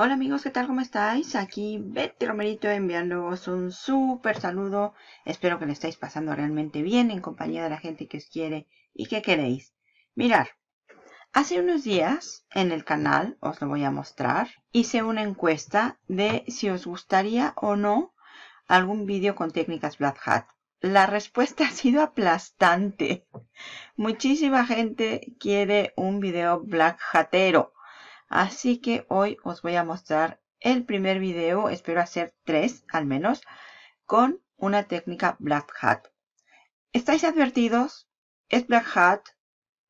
Hola amigos, ¿qué tal? ¿Cómo estáis? Aquí Betty Romerito enviándoos un súper saludo. Espero que le estáis pasando realmente bien en compañía de la gente que os quiere y que queréis. Mirad, hace unos días en el canal, os lo voy a mostrar, hice una encuesta de si os gustaría o no algún vídeo con técnicas Black Hat. La respuesta ha sido aplastante. Muchísima gente quiere un video Black Hatero. Así que hoy os voy a mostrar el primer video, espero hacer 3 al menos, con una técnica Black Hat. ¿Estáis advertidos? Es Black Hat,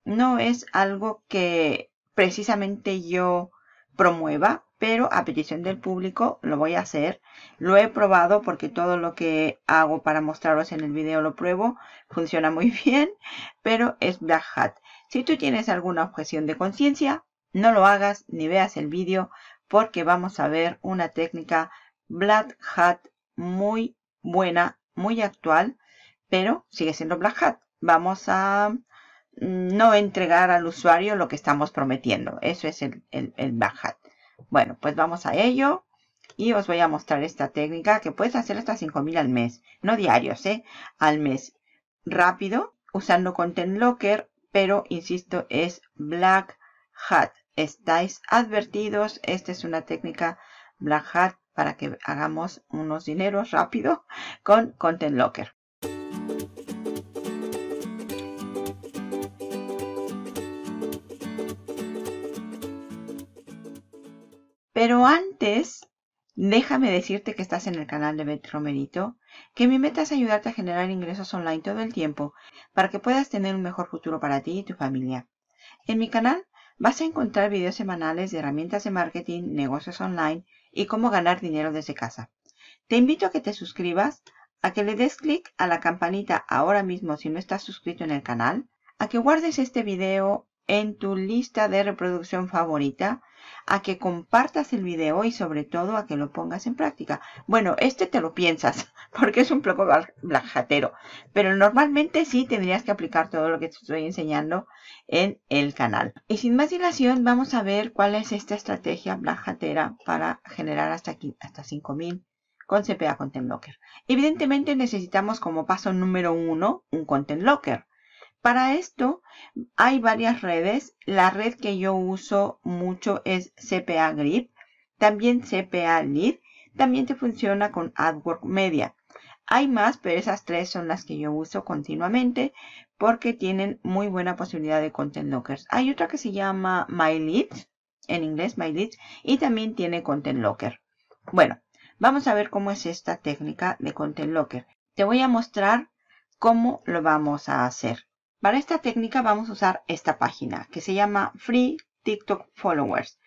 no es algo que precisamente yo promueva, pero a petición del público lo voy a hacer. Lo he probado porque todo lo que hago para mostraros en el video lo pruebo, funciona muy bien, pero es Black Hat. Si tú tienes alguna objeción de conciencia, no lo hagas ni veas el vídeo porque vamos a ver una técnica Black Hat muy buena, muy actual, pero sigue siendo Black Hat. Vamos a no entregar al usuario lo que estamos prometiendo. Eso es el Black Hat. Bueno, pues vamos a ello y os voy a mostrar esta técnica que puedes hacer hasta 5.000 al mes. No diarios, al mes. Rápido, usando Content Locker, pero insisto, es Black Hat. Estáis advertidos, esta es una técnica Black Hat para que hagamos unos dineros rápido con Content Locker. Pero antes, déjame decirte que estás en el canal de Betty Romerito, que mi meta es ayudarte a generar ingresos online todo el tiempo para que puedas tener un mejor futuro para ti y tu familia. En mi canal vas a encontrar videos semanales de herramientas de marketing, negocios online y cómo ganar dinero desde casa. Te invito a que te suscribas, a que le des clic a la campanita ahora mismo si no estás suscrito en el canal, a que guardes este video en tu lista de reproducción favorita, a que compartas el video y sobre todo a que lo pongas en práctica. Bueno, este te lo piensas porque es un poco Black Hatero, pero normalmente sí tendrías que aplicar todo lo que te estoy enseñando en el canal. Y sin más dilación vamos a ver cuál es esta estrategia Black Hatera para generar hasta 5.000 con CPA Content Locker. Evidentemente necesitamos como paso número 1 un Content Locker. Para esto hay varias redes. La red que yo uso mucho es CPA Grip, también CPA Lead, también te funciona con Adwork Media. Hay más, pero esas 3 son las que yo uso continuamente porque tienen muy buena posibilidad de Content Lockers. Hay otra que se llama MyLead, en inglés MyLead, y también tiene Content Locker. Bueno, vamos a ver cómo es esta técnica de Content Locker. Te voy a mostrar cómo lo vamos a hacer. Para esta técnica vamos a usar esta página que se llama Free TikTok Followers.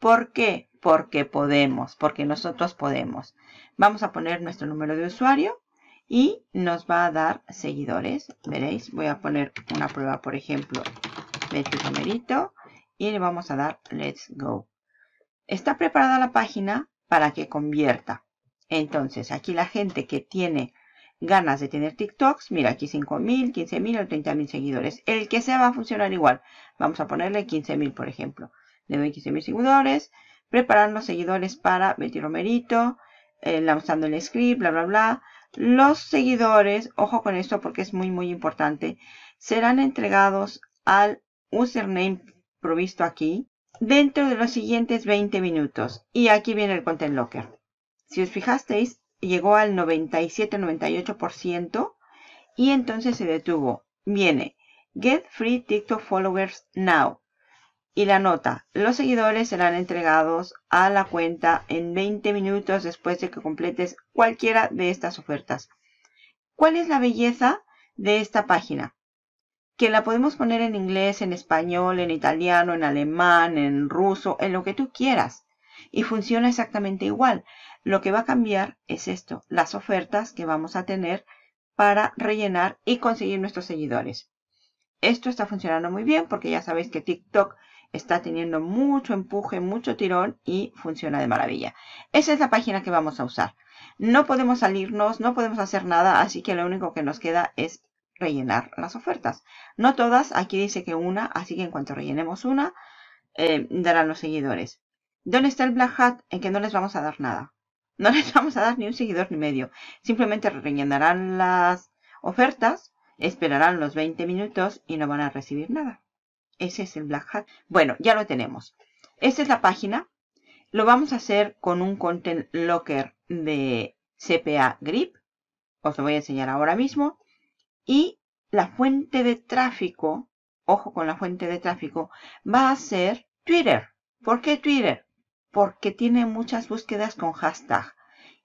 ¿Por qué? Porque podemos, porque nosotros podemos. Vamos a poner nuestro número de usuario y nos va a dar seguidores. Veréis, voy a poner una prueba, por ejemplo, Betty Romerito y le vamos a dar Let's Go. Está preparada la página para que convierta. Entonces, aquí la gente que tiene ganas de tener TikToks, mira aquí 5.000, 15.000 o 30.000 seguidores. El que sea va a funcionar igual. Vamos a ponerle 15.000 por ejemplo. Le doy 15.000 seguidores. Preparar los seguidores para Betty Romerito. Lanzando el script, bla, bla, bla. Los seguidores, ojo con esto porque es muy, muy importante. Serán entregados al username provisto aquí dentro de los siguientes 20 minutos. Y aquí viene el Content Locker. Si os fijasteis, llegó al 97-98% y entonces se detuvo. Viene Get Free TikTok Followers Now. Y la nota, los seguidores serán entregados a la cuenta en 20 minutos después de que completes cualquiera de estas ofertas. ¿Cuál es la belleza de esta página? Que la podemos poner en inglés, en español, en italiano, en alemán, en ruso, en lo que tú quieras. Y funciona exactamente igual. Lo que va a cambiar es esto, las ofertas que vamos a tener para rellenar y conseguir nuestros seguidores. Esto está funcionando muy bien porque ya sabéis que TikTok está teniendo mucho empuje, mucho tirón y funciona de maravilla. Esa es la página que vamos a usar. No podemos salirnos, no podemos hacer nada, así que lo único que nos queda es rellenar las ofertas. No todas, aquí dice que una, así que en cuanto rellenemos una, darán los seguidores. ¿Dónde está el Black Hat? En que no les vamos a dar nada. No les vamos a dar ni un seguidor ni medio. Simplemente rellenarán las ofertas, esperarán los 20 minutos y no van a recibir nada. Ese es el Black Hat. Bueno, ya lo tenemos. Esta es la página. Lo vamos a hacer con un Content Locker de CPA Grip. Os lo voy a enseñar ahora mismo. Y la fuente de tráfico, ojo con la fuente de tráfico, va a ser Twitter. ¿Por qué Twitter? Porque tiene muchas búsquedas con hashtag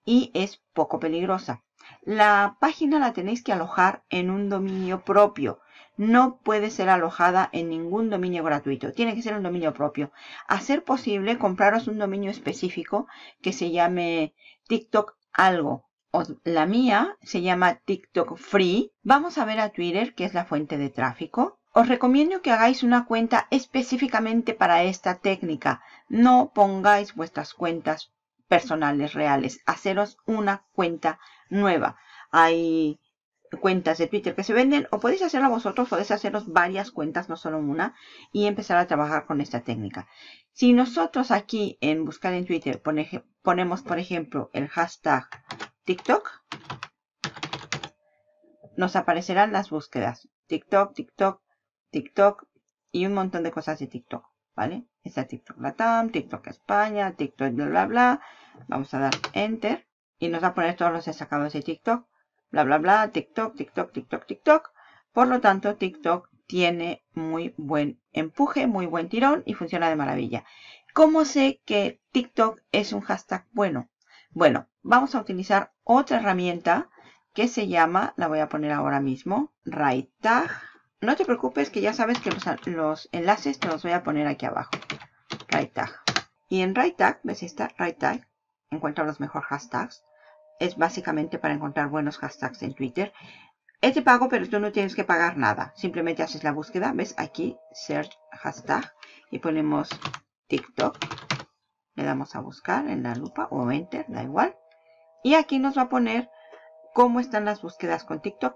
y es poco peligrosa. La página la tenéis que alojar en un dominio propio. No puede ser alojada en ningún dominio gratuito. Tiene que ser un dominio propio. A ser posible, compraros un dominio específico que se llame TikTok algo. O la mía se llama TikTok Free. Vamos a ver a Twitter, que es la fuente de tráfico. Os recomiendo que hagáis una cuenta específicamente para esta técnica. No pongáis vuestras cuentas personales reales. Haceros una cuenta nueva. Hay cuentas de Twitter que se venden, o podéis hacerlo vosotros, podéis haceros varias cuentas, no solo una, y empezar a trabajar con esta técnica. Si nosotros aquí en buscar en Twitter ponemos, por ejemplo, el hashtag TikTok, nos aparecerán las búsquedas. TikTok, TikTok, TikTok y un montón de cosas de TikTok, ¿vale? Está TikTok Latam, TikTok España, TikTok bla bla bla. Vamos a dar Enter y nos va a poner todos los destacados de TikTok. Bla, bla, bla, TikTok, TikTok, TikTok, TikTok. Por lo tanto, TikTok tiene muy buen empuje, muy buen tirón y funciona de maravilla. ¿Cómo sé que TikTok es un hashtag bueno? Bueno, vamos a utilizar otra herramienta que se llama, la voy a poner ahora mismo, RiteTag. No te preocupes que ya sabes que los enlaces te los voy a poner aquí abajo. RiteTag. Y en RiteTag, ¿ves esta? RiteTag. Encuentra los mejores hashtags. Es básicamente para encontrar buenos hashtags en Twitter. Es de pago, pero tú no tienes que pagar nada. Simplemente haces la búsqueda. ¿Ves? Aquí, search hashtag. Y ponemos TikTok. Le damos a buscar en la lupa o enter, da igual. Y aquí nos va a poner cómo están las búsquedas con TikTok.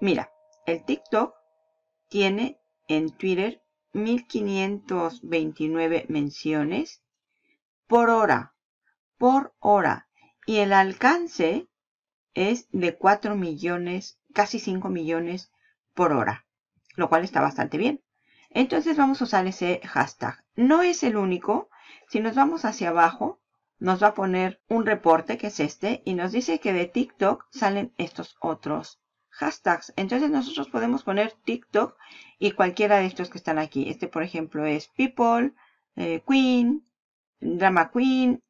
Mira, el TikTok tiene en Twitter 1529 menciones por hora. Por hora. Y el alcance es de 4 millones, casi 5 millones por hora, lo cual está bastante bien. Entonces vamos a usar ese hashtag. No es el único. Si nos vamos hacia abajo, nos va a poner un reporte, que es este, y nos dice que de TikTok salen estos otros hashtags. Entonces nosotros podemos poner TikTok y cualquiera de estos que están aquí. Este, por ejemplo, es People, Queen, Drama Queen,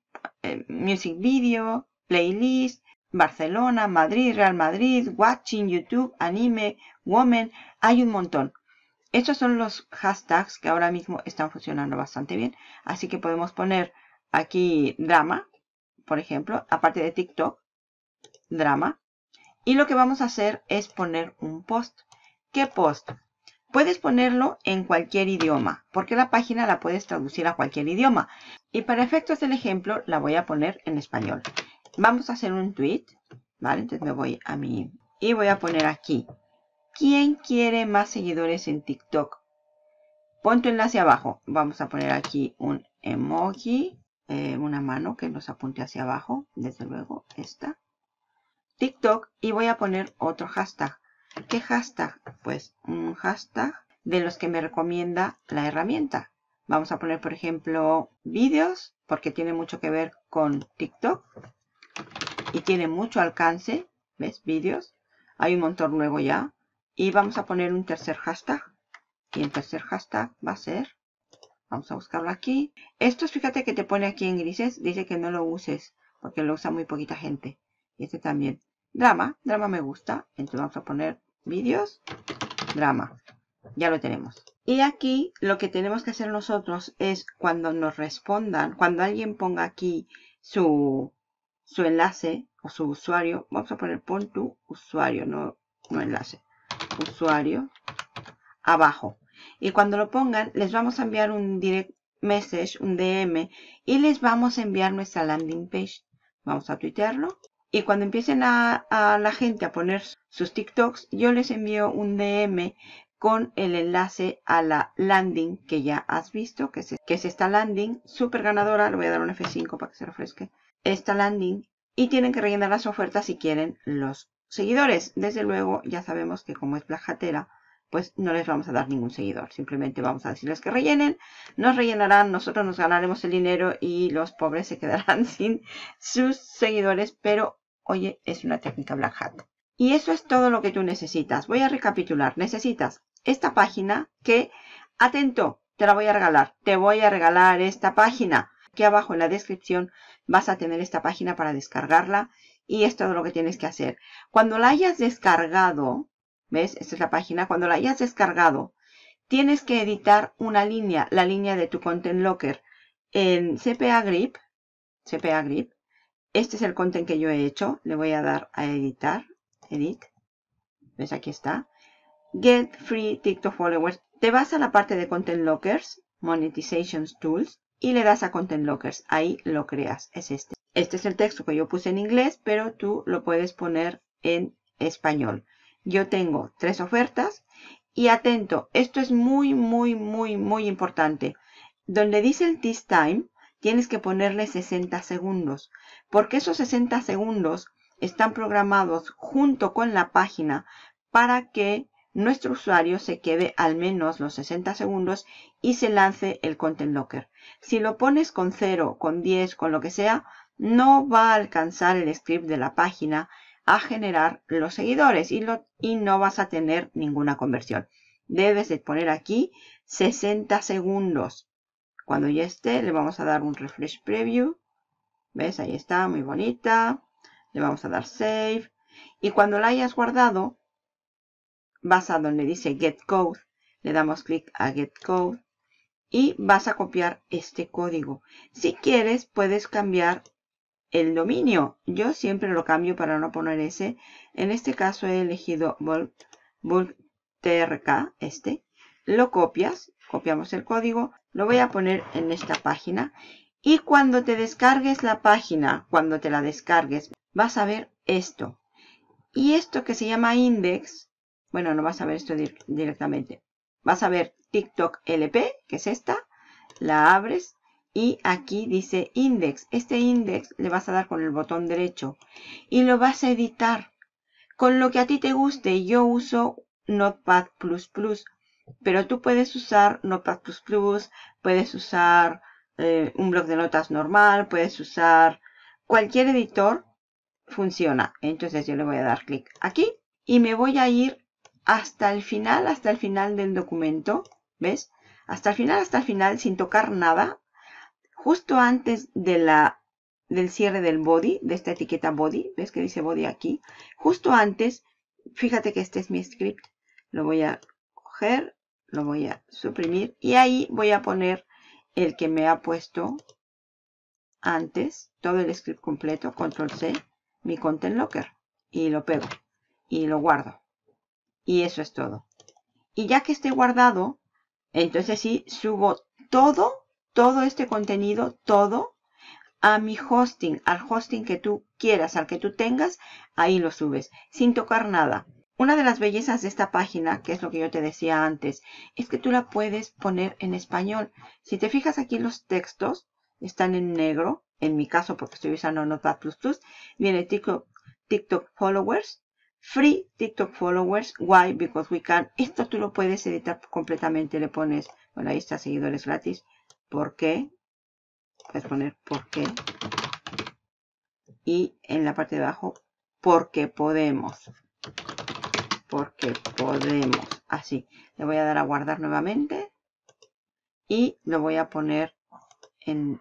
Music Video, Playlist, Barcelona, Madrid, Real Madrid, Watching, YouTube, Anime, Woman. Hay un montón. Estos son los hashtags que ahora mismo están funcionando bastante bien. Así que podemos poner aquí drama, por ejemplo, aparte de TikTok, drama. Y lo que vamos a hacer es poner un post. ¿Qué post? Puedes ponerlo en cualquier idioma, porque la página la puedes traducir a cualquier idioma. Y para efectos del ejemplo, la voy a poner en español. Vamos a hacer un tweet, ¿vale? Entonces me voy a mi... y voy a poner aquí. ¿Quién quiere más seguidores en TikTok? Pon tu enlace abajo. Vamos a poner aquí un emoji, una mano que nos apunte hacia abajo. Desde luego, esta. TikTok. Y voy a poner otro hashtag. ¿Qué hashtag? Pues un hashtag de los que me recomienda la herramienta. Vamos a poner, por ejemplo, vídeos, porque tiene mucho que ver con TikTok y tiene mucho alcance. ¿Ves? Vídeos. Hay un montón nuevo ya. Y vamos a poner un tercer hashtag. Y el tercer hashtag va a ser... vamos a buscarlo aquí. Estos, fíjate que te pone aquí en grises. Dice que no lo uses porque lo usa muy poquita gente. Y este también. Drama, drama me gusta. Entonces vamos a poner vídeos, drama. Ya lo tenemos. Y aquí lo que tenemos que hacer nosotros es cuando nos respondan, cuando alguien ponga aquí su enlace o su usuario, vamos a poner pon tu usuario, no enlace, usuario, abajo. Y cuando lo pongan, les vamos a enviar un direct message, un DM, y les vamos a enviar nuestra landing page. Vamos a tuitearlo. Y cuando empiecen a la gente a poner sus TikToks, yo les envío un DM con el enlace a la landing que ya has visto, que es esta landing súper ganadora. Le voy a dar un F5 para que se refresque. Esta landing, y tienen que rellenar las ofertas si quieren los seguidores. Desde luego, ya sabemos que como es Black Hatera, pues no les vamos a dar ningún seguidor. Simplemente vamos a decirles que rellenen. Nos rellenarán, nosotros nos ganaremos el dinero y los pobres se quedarán sin sus seguidores. Pero, oye, es una técnica Black Hat. Y eso es todo lo que tú necesitas. Voy a recapitular. Necesitas esta página que, atento, te la voy a regalar. Te voy a regalar esta página. Aquí abajo en la descripción vas a tener esta página para descargarla. Y es todo lo que tienes que hacer. Cuando la hayas descargado, ¿ves? Esta es la página. Cuando la hayas descargado, tienes que editar una línea. La línea de tu Content Locker. En CPA Grip. Este es el content que yo he hecho. Le voy a dar a editar. Edit. ¿Ves? Aquí está. Get free TikTok followers. Te vas a la parte de Content Lockers, Monetization Tools, y le das a Content Lockers. Ahí lo creas. Es este. Este es el texto que yo puse en inglés, pero tú lo puedes poner en español. Yo tengo 3 ofertas. Y atento, esto es muy, muy, muy, muy importante. Donde dice el this time, tienes que ponerle 60 segundos. Porque esos 60 segundos están programados junto con la página para que nuestro usuario se quede al menos los 60 segundos y se lance el Content Locker. Si lo pones con 0, con 10, con lo que sea, no va a alcanzar el script de la página a generar los seguidores y no vas a tener ninguna conversión. Debes de poner aquí 60 segundos. Cuando ya esté, le vamos a dar un refresh preview. ¿Ves? Ahí está, muy bonita. Le vamos a dar save. Y cuando la hayas guardado, vas a donde dice Get Code, le damos clic a Get Code y vas a copiar este código. Si quieres, puedes cambiar el dominio. Yo siempre lo cambio para no poner ese. En este caso he elegido bulk trk, este. Lo copias, copiamos el código, lo voy a poner en esta página. Y cuando te descargues la página, cuando te la descargues, vas a ver esto. Y esto que se llama index, bueno, no vas a ver esto directamente. Vas a ver TikTok LP, que es esta. La abres y aquí dice index. Este index le vas a dar con el botón derecho y lo vas a editar con lo que a ti te guste. Yo uso Notepad++, pero tú puedes usar Notepad++, puedes usar un bloc de notas normal, puedes usar cualquier editor. Funciona. Entonces yo le voy a dar clic aquí y me voy a ir hasta el final del documento, ¿ves? Hasta el final, sin tocar nada, justo antes de del cierre del body, de esta etiqueta body, ¿ves que dice body aquí? Justo antes, fíjate que este es mi script, lo voy a coger, lo voy a suprimir y ahí voy a poner el que me ha puesto antes, todo el script completo, Control+C, mi Content Locker, y lo pego y lo guardo. Y eso es todo. Y ya que esté guardado, entonces sí, subo todo este contenido, todo, a mi hosting, al hosting que tú quieras, al que tú tengas, ahí lo subes, sin tocar nada. Una de las bellezas de esta página, que es lo que yo te decía antes, es que tú la puedes poner en español. Si te fijas aquí, los textos están en negro, en mi caso porque estoy usando Notepad++, viene TikTok Followers, Free TikTok followers, why? Because we can. Esto tú lo puedes editar completamente. Le pones, bueno, ahí está, seguidores gratis. ¿Por qué? Puedes poner por qué. Y en la parte de abajo, porque podemos. Porque podemos. Así. Le voy a dar a guardar nuevamente. Y lo voy a poner en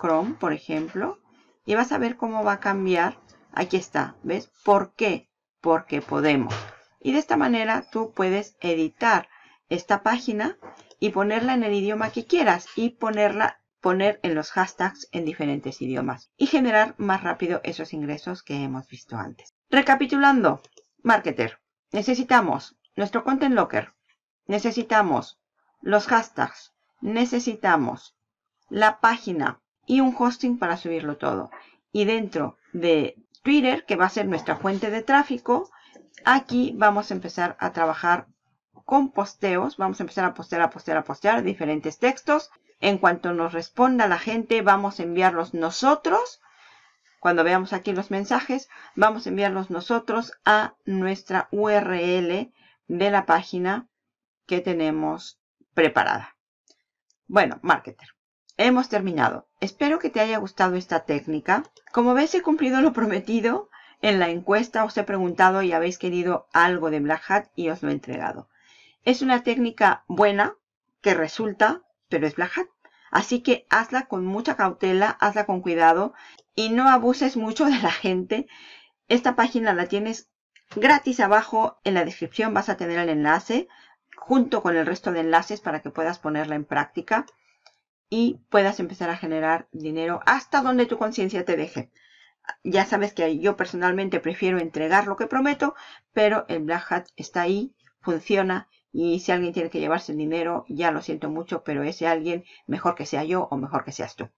Chrome, por ejemplo. Y vas a ver cómo va a cambiar. Aquí está, ¿ves? ¿Por qué? Porque podemos. Y de esta manera tú puedes editar esta página y ponerla en el idioma que quieras y poner en los hashtags en diferentes idiomas y generar más rápido esos ingresos que hemos visto antes. Recapitulando, marketer, necesitamos nuestro Content Locker, necesitamos los hashtags, necesitamos la página y un hosting para subirlo todo. Y dentro de Twitter, que va a ser nuestra fuente de tráfico, aquí vamos a empezar a trabajar con posteos. Vamos a empezar a postear diferentes textos. En cuanto nos responda la gente, vamos a enviarlos nosotros. Cuando veamos aquí los mensajes, vamos a enviarlos nosotros a nuestra URL de la página que tenemos preparada. Bueno, marketer, hemos terminado. Espero que te haya gustado esta técnica. Como ves, he cumplido lo prometido. En la encuesta os he preguntado y habéis querido algo de Black Hat y os lo he entregado. Es una técnica buena, que resulta, pero es Black Hat. Así que hazla con mucha cautela, hazla con cuidado y no abuses mucho de la gente. Esta página la tienes gratis abajo. En la descripción vas a tener el enlace junto con el resto de enlaces para que puedas ponerla en práctica y puedas empezar a generar dinero hasta donde tu conciencia te deje. Ya sabes que yo personalmente prefiero entregar lo que prometo, pero el Black Hat está ahí, funciona, y si alguien tiene que llevarse el dinero, ya lo siento mucho, pero ese alguien, mejor que sea yo o mejor que seas tú.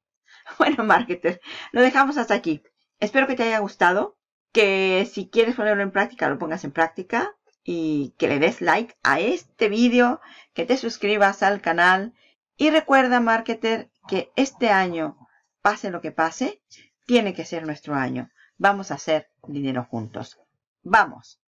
Bueno, marketer, lo dejamos hasta aquí. Espero que te haya gustado, que si quieres ponerlo en práctica, lo pongas en práctica, y que le des like a este vídeo, que te suscribas al canal, y recuerda, marketer, que este año, pase lo que pase, tiene que ser nuestro año. Vamos a hacer dinero juntos. ¡Vamos!